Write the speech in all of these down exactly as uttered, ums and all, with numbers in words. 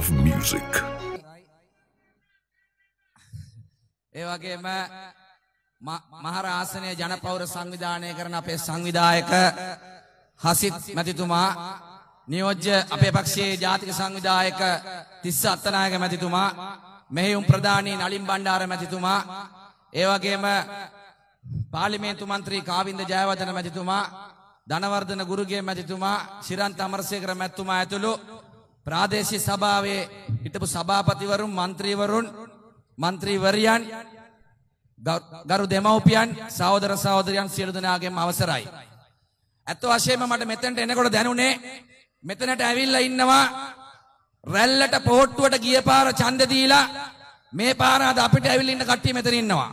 of music. ඒ වගේම මහරාසනයේ ජනපෞර සංවිධානය කරන අපේ සංවිධායක හසිත් මැතිතුමා, නියෝජ්‍ය අපේ පක්ෂයේ ජාතික සංවිධායක තිස්ස අත්තනායක මැතිතුමා, මෙහෙයුම් ප්‍රධානී නලින් බණ්ඩාර මැතිතුමා, ඒ වගේම පාර්ලිමේන්තු මන්ත්‍රී කාවින්ද ජයවර්ධන මැතිතුමා, ධනවර්ධන ගුරුගේ මැතිතුමා, ශිරන්ත අමරසේකර මැතිතුමා ඇතුළු ප්‍රාදේශීය සභාවේ හිටපු සභාපතිවරුන්, මන්ත්‍රීවරුන්, මන්ත්‍රීවරයන්, ගරු දෙමව්පියන්, සහෝදර සහෝදරියන් සියලු දෙනාගේම අවසරයි. ඇත්ත වශයෙන්ම මට මෙතනට එනකොට දැනුනේ මෙතනට ඇවිල්ලා ඉන්නවා රැල්ලට පොහට්ටුවට ගිය පාර ඡන්ද දීලා මේ පාර අද අපිට ඇවිල්ලා ඉන්න කට්ටිය මෙතන ඉන්නවා.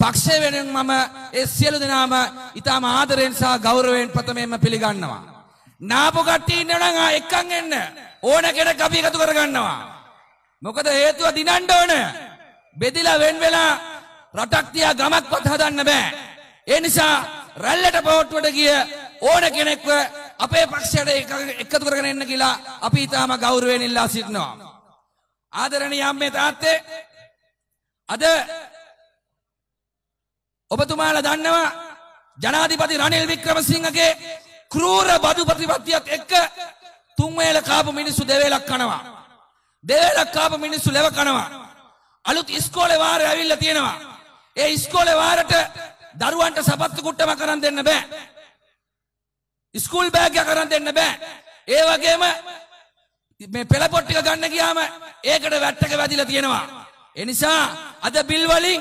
පක්ෂය වෙනුවෙන් මම ඒ සියලු දෙනාම ඉතාම ආදරයෙන් සහ ගෞරවයෙන් ප්‍රථමයෙන්ම පිළිගන්නවා. නාපු කට්ටිය ඉන්නවනම් ආ එක්කන් එන්න. ඕන කෙනෙක් අපි එකතු කරගන්නවා. මොකද හේතුව දිනන්න ඕන. බෙදලා වෙන් වෙලා රටක් තියා ගමක්වත් හදන්න බෑ. ඒ නිසා රැල්ලට පොට්ටුවට ගිය ඕන කෙනෙක්ව අපේ පක්ෂයට එකතු කරගෙන එන්න කියලා අපි ඉතාම ගෞරවයෙන් ඉල්ලා සිටිනවා. ආදරණීය අම්මේ තාත්තේ අද ඔබතුමාලා දන්නවා ජනාධිපති රනිල් වික්‍රමසිංහගේ ක්‍රූර බදු ප්‍රතිපත්තියත් එක්ක තුන් වේල කාපු මිනිස්සු දෙවේලක් කනවා. දෙවේලක් කාපු මිනිස්සු ලෙව කනවා. අලුත් ඉස්කෝලේ වාරය ඇවිල්ලා තියෙනවා. ඒ ඉස්කෝලේ වාරයට දරුවන්ට සපත්තු කුට්ටම කරන් දෙන්න බෑ. ස්කූල් බෑග් එක කරන් දෙන්න බෑ. ඒ වගේම මේ පෙළපොත් ටික ගන්න ගියාම ඒකට වැට් එක වැදිලා තියෙනවා. ඒ නිසා අද බිල් වලින්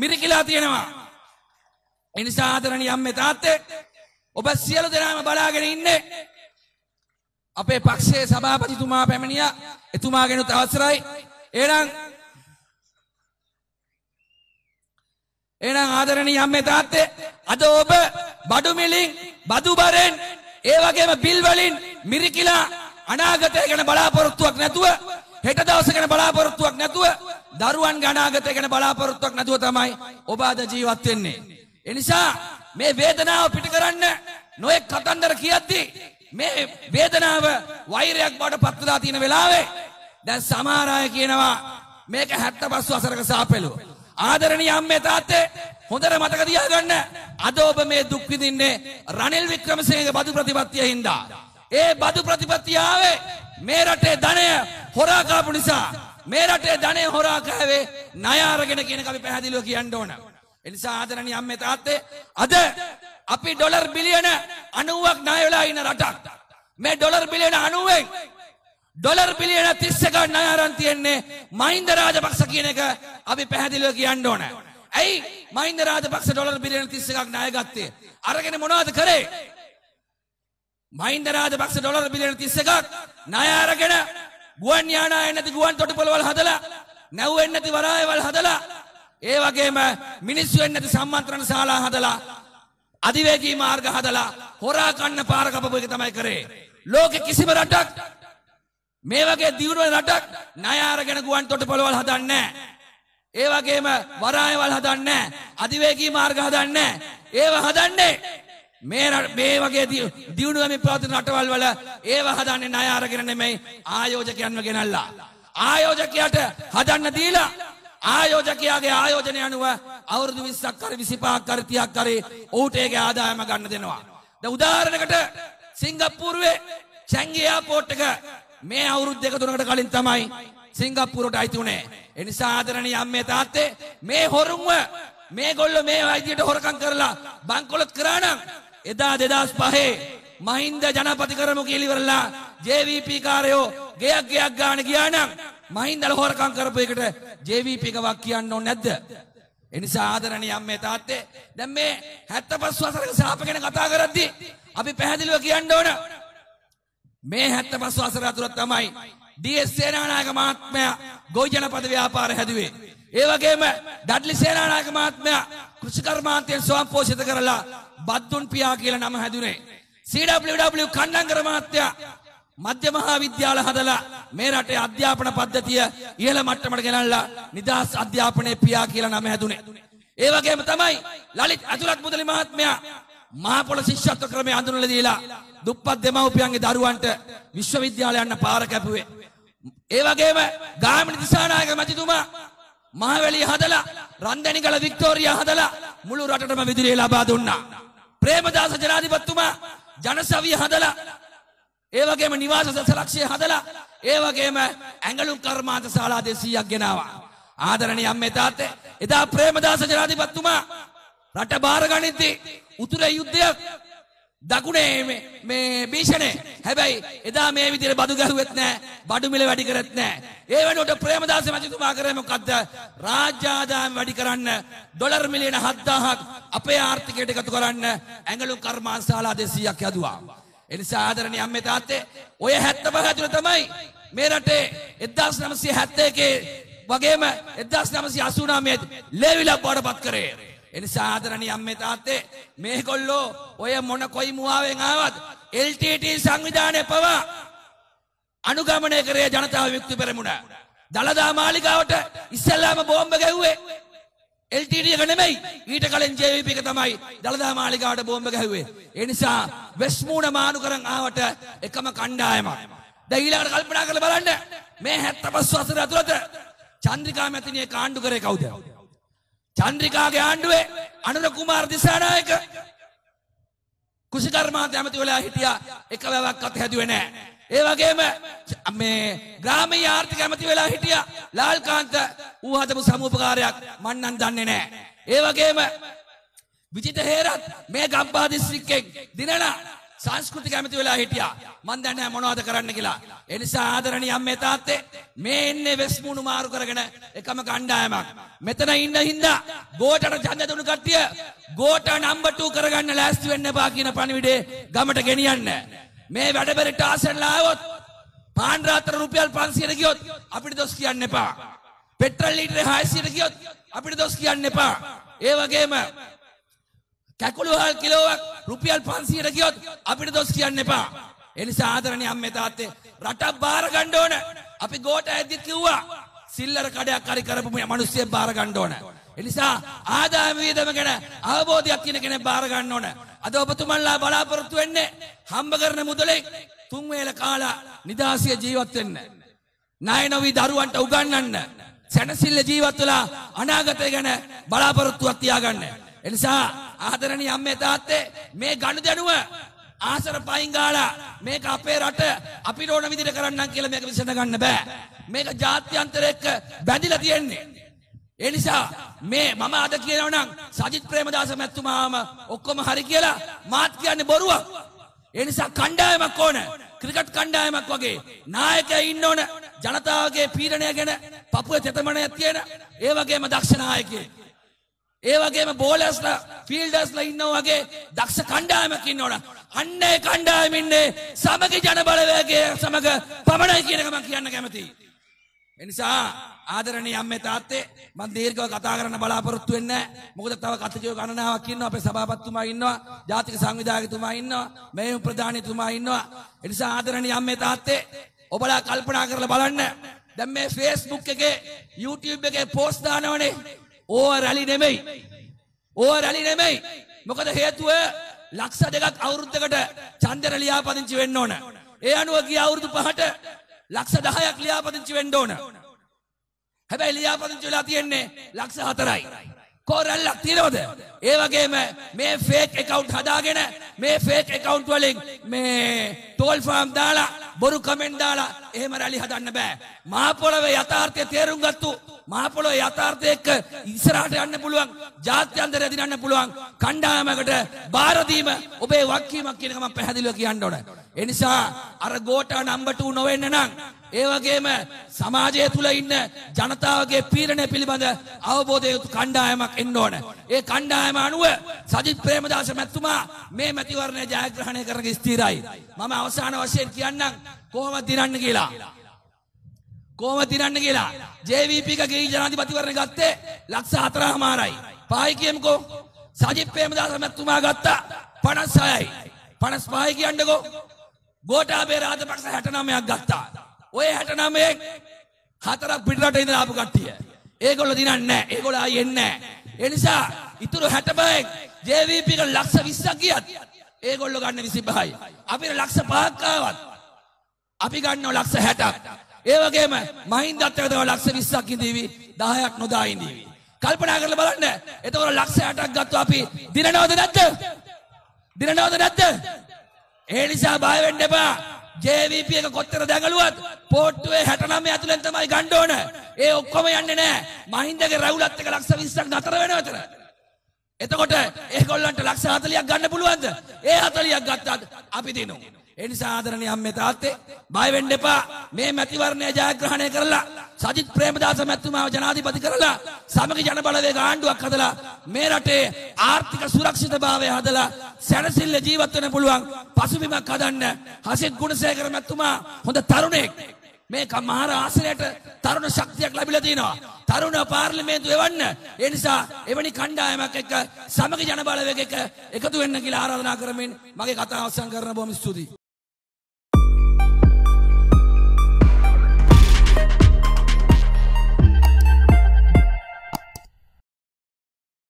මිරිකිලා තියෙනවා. එනිසා ආදරණීය අම්මේ තාත්තේ ඔබ සියලු දෙනාම බලාගෙන ඉන්නේ අපේ පක්ෂයේ සභාපතිතුමා පැමිණියා. එතුමාගෙනුත් අවසරයි. එහෙනම් එහෙනම් ආදරණීය අම්මේ තාත්තේ අද ඔබ බඩු මිලින්, බදු බරෙන්, ඒ වගේම බිල් වලින් මිරිකිලා අනාගතය ගැන බලාපොරොත්තුවක් නැතුව, හෙට දවස ගැන බලාපොරොත්තුවක් නැතුව, දරුවන් ගැන අනාගතය ගැන බලාපොරොත්තුවක් නැතුව තමයි ඔබ අද ජීවත් වෙන්නේ. එනිසා මේ වේදනාව පිට කරන්න නොයෙක් කතන්දර කියද්දී මේ වේදනාව වෛරයක් බවට පත් වෙලා තියෙන වෙලාවේ දැන් සමහර අය කියනවා මේක හැත්තෑ පස් වසරක සාපේලුව. ආදරණීය අම්මේ තාත්තේ හොඳට මතක තියාගන්න අද ඔබ මේ දුක් විඳින්නේ රනිල් වික්‍රමසිංහගේ බදු ප්‍රතිපත්තිය හින්දා. ඒ බදු ප්‍රතිපත්තිය ආවේ මේ රටේ ධනය හොරා කාපු නිසා. මේ රටේ ධනය හොරා කාවේ ණය අරගෙන කියන එක අපි පැහැදිලිව කියන්න ඕන. එනිසා ආදරණීය අම්මේ තාත්තේ අද අපි ඩොලර් බිලියන අනූවක් ණය වෙලා ඉන්න රටක්. මේ ඩොලර් බිලියන අනූවෙන් ඩොලර් බිලියන තිස් එකක් ණය අරන් තියන්නේ මහින්ද රාජපක්ෂ කියන එක අපි පැහැදිලිව කියන්න ඕන. ඇයි මහින්ද රාජපක්ෂ ඩොලර් බිලියන තිස් එකක් ණය ගත්තේ? අරගෙන මොනවද කරේ? මහින්ද රාජපක්ෂ ඩොලර් බිලියන තිස් එකක් ණය අරගෙන ගුවන් යානා එන්නේ නැති ගුවන් තොටුපළවල් හදලා, නැව් එන්නේ නැති වරායවල් හදලා, ඒ වගේම මිනිස්සු වෙන්නේ නැති සම්මන්ත්‍රණ ශාලා හදලා, අධිවේගී මාර්ග හදලා, හොරා කන්න පාර කපපු එක තමයි කරේ. ලෝකෙ කිසිම රටක් මේ වගේ දියුණු රටක් ණය අරගෙන ගුවන් තොටුපළවල් හදන්නේ නැහැ. ඒ වගේම වරායවල් හදන්නේ නැහැ. අධිවේගී මාර්ග හදන්නේ නැහැ. ඒව හදන්නේ මේ මේ වගේ දියුණු මේ ප්‍රාදේශීය රටවල් වල ඒව හදන්නේ ණය අරගෙන නෙමෙයි, ආයෝජකයන්ව ගෙනල්ලා. ආයෝජකයට හදන්න දීලා ආයෝජකයාගේ ආයෝජනය අනුව අවුරුදු විස්සක් කර විසිපහක් කර තිහක් කර ඔහුට ඒකේ ආදායම ගන්න දෙනවා. දැන් උදාහරණයකට සිංගප්පූරුවේ චැන්ගි එයාපෝට් එක මේ අවුරුදු දෙක තුනකට කලින් තමයි සිංගප්පූරුවට අයිති උනේ. ඒ නිසා ආදරණීය අම්මේ තාත්තේ මේ හොරුන්ව මේගොල්ලෝ මේ වයිදියට හොරකම් කරලා බංකොලොත් කරා නම් එදා දෙදාස් පහේ මහින්ද ජනපති කරමු කියලා ඉවරලා ජේ වී පී කාරයෝ ගයක් ගයක් ගන්න ගියා නම් මහින්දල හොරකම් කරපු එකට ජේ වී පී කවක් කියන්න ඕනේ නැද්ද? ඒ නිසා ආදරණීය අම්මේ තාත්තේ දැන් මේ හැත්තෑ පස් වසරක සාප ගැන කතා කරද්දී අපි පැහැදිලිව කියන්න ඕන මේ හැත්තෑ පස් වසර අතුරත තමයි ඩී එස් සේනානායක මහත්මයා ගොවි ජනපද ව්‍යාපාර හැදුවේ. ඒ වගේම ඩඩ්ලි සේනානායක මහත්මයා කෘෂිකර්මාන්තයෙන් ස්වයංපෝෂිත කරලා බද්දුන් පියා කියලා නම හැදුනේ. සී ඩබ්ලිව් ඩබ්ලිව් කන්නංගර මහත්තයා මධ්‍ය මහාවිද්‍යාල හදලා මේ රටේ අධ්‍යාපන පද්ධතිය ඉහළ මට්ටමට ගෙනල්ලා නිදහස් අධ්‍යාපනයේ පියා කියලා නම හැදුනේ. ඒ වගේම තමයි ලලිත් අතුලත් මුදලි මහත්මයා මහා පොළ ශිෂ්‍යත්ව ක්‍රමය අඳුනලා දීලා දුප්පත් දෙමව්පියන්ගේ දරුවන්ට විශ්වවිද්‍යාල යන්න පාර කැපුවේ. ඒ වගේම ගාමිණී දිසානායක මැතිතුමා මහවැලිය හදලා රන්දැනිගල වික්ටෝරියා හදලා මුළු රටටම විදුලිය ලබා දුන්නා. ප්‍රේමදාස ජනාධිපතිතුමා ජනසවිය හදලා ඒ වගේම නිවාස දසලක්ෂය හදලා ඒ වගේම ඇඟලුම් කර්මාන්ත ශාලා දෙසීයක් ගෙනාවා. ආදරණීය අම්මේ තාත්තේ එදා ප්‍රේමදාස ජනාධිපතිතුමා රට බාර ගනිද්දී උතුරේ යුද්ධයක් දකුණේ මේ මේ භීෂණේ හැබැයි එදා මේ විදිහට බඩු ගැහුවෙත් නැහැ බඩු මිල වැඩි කරෙත් නැහැ ඒ වෙනුවට ප්‍රේමදාස මැතිතුමා කරේ මොකද්ද රාජ්‍ය ආදායම වැඩි කරන්න ඩොලර් මිලියන හත් දහසක් අපේ ආර්ථිකයට එකතු කරන්න ඇඟලුම් කර්මාන්තශාලා දෙසීයක් යදුවා ඒ නිසා ආදරණීය අම්මේ තාත්තේ ඔය හැත්තෑ පහ ඇතුළේ තමයි මේ රටේ එක්දාස් නවසිය හැත්තෑ එකේ වගේම එක්දාස් නවසිය අසූ නවයේ ලේවිලා බඩපත් කරේ එනිසා ආදරණීය අම්මේ තාත්තේ මේගොල්ලෝ ඔය මොන කොයි මුවාවෙන් ආවත් එල් ටී ටී සංවිධානය පවා අනුගමනය කරේ ජනතාව විමුක්ති පෙරමුණ. දළදා මාලිගාවට ඉස්සෙල්ලාම බෝම්බ ගැහුවේ එල් ටී ටී එක නෙමෙයි. ඊට කලින් ජේ වී පී එක තමයි දළදා මාලිගාවට බෝම්බ ගැහුවේ. ඒ නිසා වෙස්මුණ මානු කරන් ආවට එකම කණ්ඩායමක්. දැන් ඊළඟට කල්පනා කරලා බලන්න මේ හැත්තෑ පහ වසර ඇතුළත චන්ද්‍රිකා මැතිණිය කාණ්ඩු කරේ කවුද? චන්ද්‍රිකාගේ ආණ්ඩුවේ අනුර කුමාර දිසානායක කුෂිකර්මාන්ත ඇමති වෙලා හිටියා එක වැවක්වත් හැදුවේ නැහැ. ඒ වගේම මේ ග්‍රාමීය ආර්ථික ඇමති වෙලා හිටියා ලාල්කාන්ත ඌ හදපු සමූපකාරයක් මන් නම් දන්නේ නැහැ. ඒ වගේම විජිත හේරත් මේ ගම්පහ දිස්ත්‍රික්කෙන් දිනලා සංස්කෘතික ඇමති වෙලා හිටියා. මන් දන්නේ නැහැ මොනවද කරන්න කියලා. ඒ නිසා ආදරණීය අම්මේ තාත්තේ මේ ඉන්නේ වෙස්මුණු මාරු කරගෙන එකම කණ්ඩායමක්. මෙතන ඉන්න හින්දා ගෝඨට ඡන්ද දුණු කට්ටිය ගෝඨ නම්බර් ටූ කරගන්න ලෑස්ති වෙන්න එපා කියන පණිවිඩේ ගමට ගෙනියන්න. මේ වැඩබෙරට ආසනලා આવොත් පාන් රාත්‍ර රුපියල් පන්සියයට ගියොත් අපිට දොස් කියන්න එපා. පෙට්‍රල් ලීටර් හයසියයට ගියොත් අපිට දොස් කියන්න එපා. ඒ වගේම කැකුළු හාල් කිලෝවක් රුපියල් පන්සියයට ගියොත් අපිට දොස් කියන්න එපා. ඒ නිසා ආදරණීය අම්මේ තාත්තේ රට බාර ගන්න ඕන. අපි ගෝඨ ඇද්දි කිව්වා සිල්ලර කඩයක් හරි කරපු මිනිස්සු බාර ගන්න ඕන. ඒ නිසා ආදායම වියදම ගැන අවබෝධයක් තියෙන කෙනෙක් බාර ගන්න ඕන. අද ඔබතුමන්ලා බලාපොරොත්තු වෙන්නේ හම්බ කරන මුදලෙන් තුන් වේල කාලා නිදාසිය ජීවත් වෙන්න. ණය නොවි දරුවන්ට උගන්වන්න. සැනසille ජීවත් වෙලා අනාගතය ගැන බලාපොරොත්තුවක් තියාගන්න. ඒ නිසා ආදරණීය අම්මේ තාත්තේ මේ ගනුදෙනුව ආසර පයින් ගාලා මේක අපේ රට අපිට ඕන විදිහට කරන්නම් කියලා මේක විසඳ ගන්න බෑ. මේක ජාත්‍යන්තර එක්ක බැඳිලා තියෙන්නේ. ඒ නිසා මේ මම අද කියනවා නම් සජිත් ප්‍රේමදාස මැතිතුමාම ඔක්කොම හරි කියලා මාත් කියන්නේ බොරුවක්. ඒ නිසා කණ්ඩායමක් ඕන. ක්‍රිකට් කණ්ඩායමක් වගේ නායකයෙක් ඉන්න ඕන. ජනතාවගේ පීඩනය ගැන පපුවේ තෙතමනයක් තියෙන. ඒ වගේම දක්ෂ නායකයෙක්. ඒ වගේම බෝලර්ස්ලා ෆීල්ඩර්ස්ලා ඉන්නවා වගේ දක්ෂ කණ්ඩායමක් ඉන්න ඕන. අන්න ඒ කණ්ඩායම ඉන්නේ සමගි ජන බලවේගයේ සමග පමණයි කියන එක මම කියන්න කැමතියි. ඒ නිසා ආදරණීය අම්මේ තාත්තේ මම දීර්ඝව කතා කරන්න බලාපොරොත්තු වෙන්නේ නැහැ. මොකද තව කතිජෝ ගණනාවක් ඉන්නවා. අපේ සභාපතිතුමා ඉන්නවා. ජාතික සංවිධායකතුමා ඉන්නවා. මෙහෙයුම් ප්‍රධානීතුමා ඉන්නවා. ඒ නිසා ආදරණීය අම්මේ තාත්තේ ඔබලා කල්පනා කරලා බලන්න. දැන් මේ Facebook එකේ YouTube එකේ post දානවනේ. ඕවා රැලි නෙමෙයි. ඕවා රැලි නෙමෙයි. මොකද හේතුව ලක්ෂ දෙකක් අවුරුද්දකට චන්දර ලියාපදිංචි වෙන්න ඕන. ඒ අනුව ගිය අවුරුදු පහට ලක්ෂ දහයක් ලියාපදිංචි වෙන්න ඕන. හැබැයි ලියාපදිංචි වෙලා තියෙන්නේ ලක්ෂ හතරයි. කොරල්ලක් තියෙනවද? ඒ වගේම මේ ෆේක් account හදාගෙන මේ ෆේක් account වලින් මේ ටෝල් ෆාම් දාලා බොරු කමෙන්ට් දාලා එහෙම රැලි හදන්න බෑ. මහ පොළවේ යථාර්ථය තේරුම් ගත්තු මහ පොළොවේ යථාර්ථය එක්ක ඉස්සරහට යන්න පුළුවන් ජාත්‍යන්තරය දිනන්න පුළුවන් කණ්ඩායමකට බාර දීම ඔබේ වගකීමක් කියන එක මම පැහැදිලිව කියන්න ඕන. ඒ නිසා අර ගෝඨා නම්බර් ටූ නොවෙන්න නම් ඒ වගේම සමාජය තුල ඉන්න ජනතාවගේ පීඩනය පිළිබඳ අවබෝධය යුතු කණ්ඩායමක් එන්න ඕන. ඒ කණ්ඩායම අනුව සජිත් ප්‍රේමදාස මැතිතුමා මේ මැතිවරණය ජයග්‍රහණය කරගෙන ස්ථිරයි. මම අවසාන වශයෙන් කියන්නම් කොහොමද දිනන්න කියලා. කොහොමද දිනන්න කියලා ජේ වී පී එක ගිහි ජනාධිපතිවරණ ගත්තේ ලක්ෂ හතරමාරයි. පහයි කියමුකෝ. සජිත් ප්‍රේමදාස මැතිතුමා ගත්තා පනස් හයයි. පනස් පහයි කියන්නකෝ. ගෝඨාභය රාජපක්ෂ හැට නවයක් ගත්තා. ඔය හැට නවයෙන් හතරක් පිටරට ඉඳලා ආපු කට්ටිය. ඒගොල්ලෝ දිනන්නේ නැහැ. ඒගොල්ලෝ ආයේ එන්නේ නැහැ. ඒ නිසා ඉතුරු හැට පහෙන් ජේ වී පී එක ලක්ෂ විස්සක් ගියත් ඒගොල්ලෝ ගන්න විසි පහයි. අපිට ලක්ෂ පහක් ආවත් අපි ගන්නවා ලක්ෂ හැටක්. ඒ වගේම මහින්දත් එක්ක තමයි ලක්ෂ විස්සක් ඉඳීවි දහයක් නොදා ඉඳීවි. කල්පනා කරලා බලන්න. එතකොට ලක්ෂ අටක් ගත්තා අපි දිනනවද නැද්ද? දිනනවද නැද්ද? ඒ නිසා බය වෙන්න එපා. ජේ වී පී එක කොච්චර දඟලුවත් පොට්ටුවේ හැටනම ඇතුලෙන් තමයි ගන්න ඕන. ඒ ඔක්කොම යන්නේ නැහැ. මහින්දගේ රැවුලත් එක්ක ලක්ෂ විස්සක් නතර වෙනවතර. එතකොට ඒගොල්ලන්ට ලක්ෂ හතළියක් ගන්න පුළුවන්ද? ඒ හතළියක් ගත්තාද අපි දිනුම්. ඒ නිසා ආදරණීය අම්මේ තාත්තේ බය වෙන්න එපා. මේ මැතිවරණය ජයග්‍රහණය කරලා සජිත් ප්‍රේමදාස මැතිතුමාව ජනාධිපති කරලා සමගි ජන බලවේග ආණ්ඩුවක් හදලා මේ රටේ ආර්ථික සුරක්ෂිතභාවය හදලා සැනසille ජීවත් වෙන්න පුළුවන් පසුබිමක් හදන්න හසිත් ගුණසේකර මැතිතුමා හොඳ තරුණයෙක්. මේ මහා රාජ්‍යයට තරුණ ශක්තියක් ලැබිලා තිනවා. තරුණ පාර්ලිමේන්තුව එවන්න. ඒ නිසා එවැනි කණ්ඩායමක් එක්ක සමගි ජන බලවේගයක එකතු වෙන්න කියලා ආරාධනා කරමින් මගේ කතාව අවසන් කරන බොහොම ස්තුතියි.